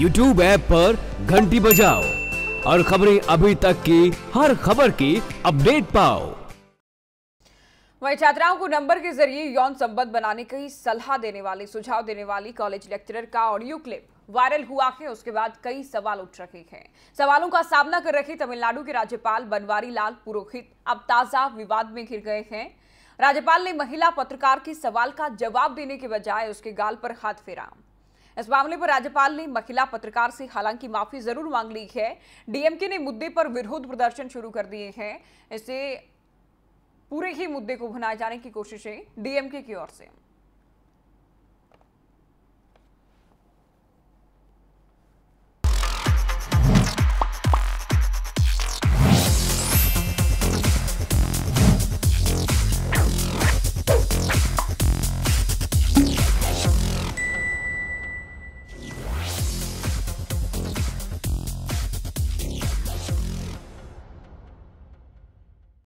YouTube app पर घंटी बजाओ और खबरें अभी तक की हर खबर की अपडेट पाओ। वहीं छात्राओं को नंबर के जरिए यौन संबंध बनाने की सलाह देने वाले सुझाव देने वाली कॉलेज लेक्चरर का ऑडियो क्लिप वायरल हुआ है। उसके बाद कई सवाल उठ रहे हैं। सवालों का सामना कर रहे तमिलनाडु के राज्यपाल बनवारी लाल पुरोहित अब ताजा विवाद में घिर गए हैं। राज्यपाल ने महिला पत्रकार के सवाल का जवाब देने के बजाय उसके गाल पर हाथ फेरा। इस मामले पर राज्यपाल ने महिला पत्रकार से हालांकि माफी जरूर मांग ली है। डीएमके ने मुद्दे पर विरोध प्रदर्शन शुरू कर दिए हैं। इससे पूरे ही मुद्दे को भुनाए जाने की कोशिशें डीएमके की ओर से।